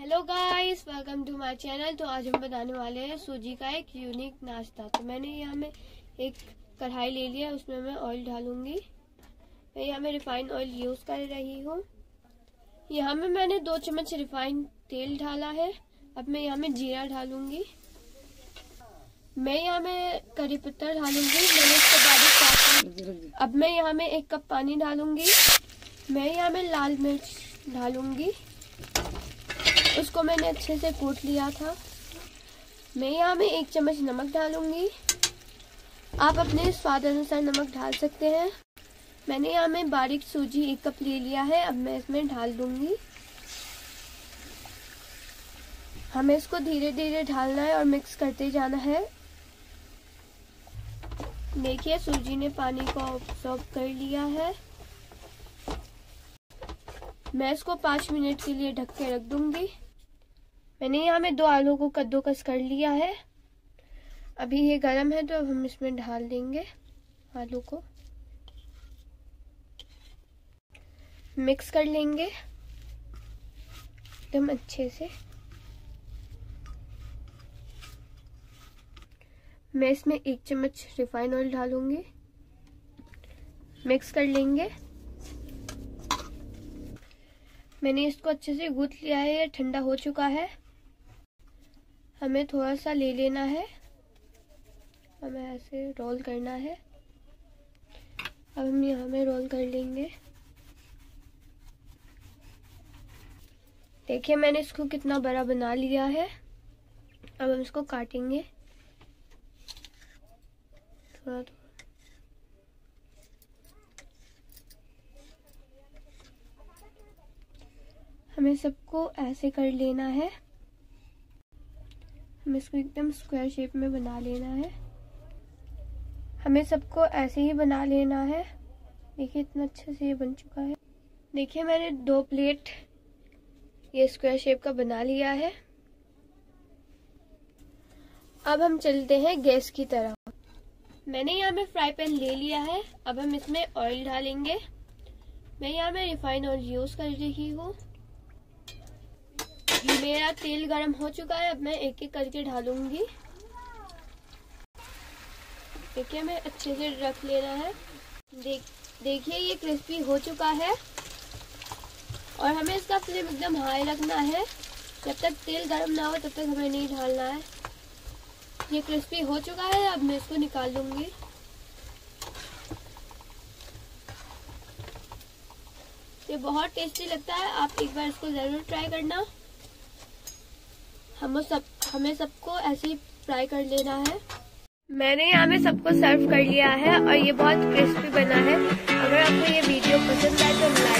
Hello guys, welcome to my channel. तो आज हम बताने वाले हैं सूजी का एक यूनिक नाश्ता। तो मैंने यहाँ में एक कढ़ाई ले लिया, उसमें मैं ऑयल डालूंगी। मैं यहाँ में रिफाइंड ऑयल यूज़ कर रही हूँ। यहाँ में मैंने 2 चम्मच रिफाइंड तेल डाला है। अब मैं यहाँ में जीरा डालूंगी। मैं यहाँ में करी पत्ता डालूंगी। अब मैं यहाँ में 1 कप पानी डालूंगी। मैं यहाँ में लाल मिर्च डालूंगी, उसको मैंने अच्छे से कूट लिया था। मैं यहाँ में 1 चम्मच नमक डालूंगी। आप अपने स्वाद अनुसार नमक डाल सकते हैं। मैंने यहाँ में बारीक सूजी 1 कप ले लिया है। अब मैं इसमें डाल दूंगी। हमें इसको धीरे धीरे डालना है और मिक्स करते जाना है। देखिए, सूजी ने पानी को अब्सॉर्ब कर लिया है। मैं इसको 5 मिनट के लिए ढक के रख दूंगी। मैंने यहाँ में 2 आलू को कद्दूकस कर लिया है। अभी ये गर्म है, तो अब हम इसमें डाल देंगे आलू को। मिक्स कर लेंगे एकदम अच्छे से। मैं इसमें 1 चम्मच रिफाइंड ऑयल डालूंगी। मिक्स कर लेंगे। मैंने इसको अच्छे से गूंथ लिया है। ये ठंडा हो चुका है। हमें थोड़ा सा ले लेना है। हमें ऐसे रोल करना है। अब हम यहाँ में रोल कर लेंगे। देखिए, मैंने इसको कितना बड़ा बना लिया है। अब हम इसको काटेंगे थोड़ा। हमें सबको ऐसे कर लेना है। हमें इसको एकदम स्क्वायर शेप में बना लेना है। हमें सबको ऐसे ही बना लेना है। देखिए, इतना अच्छे से ये बन चुका है। देखिए, मैंने 2 प्लेट ये स्क्वायर शेप का बना लिया है। अब हम चलते हैं गैस की तरफ। मैंने यहाँ में फ्राई पैन ले लिया है। अब हम इसमें ऑयल डालेंगे। मैं यहाँ में रिफाइंड ऑयल यूज़ कर रही हूँ। मेरा तेल गरम हो चुका है। अब मैं एक एक करके डालूंगी। देखिए, मैं अच्छे से रख लेना है। देखिए, ये क्रिस्पी हो चुका है। और हमें इसका फ्लेम एकदम हाई रखना है। जब तक तेल गरम ना हो, तब तक हमें नहीं डालना है। ये क्रिस्पी हो चुका है। अब मैं इसको निकाल लूंगी। ये बहुत टेस्टी लगता है। आप एक बार इसको जरूर ट्राई करना। हमें सबको ऐसे ही फ्राई कर लेना है। मैंने यहाँ में सबको सर्व कर लिया है और ये बहुत क्रिस्पी बना है। अगर आपको ये वीडियो पसंद आए तो लाइक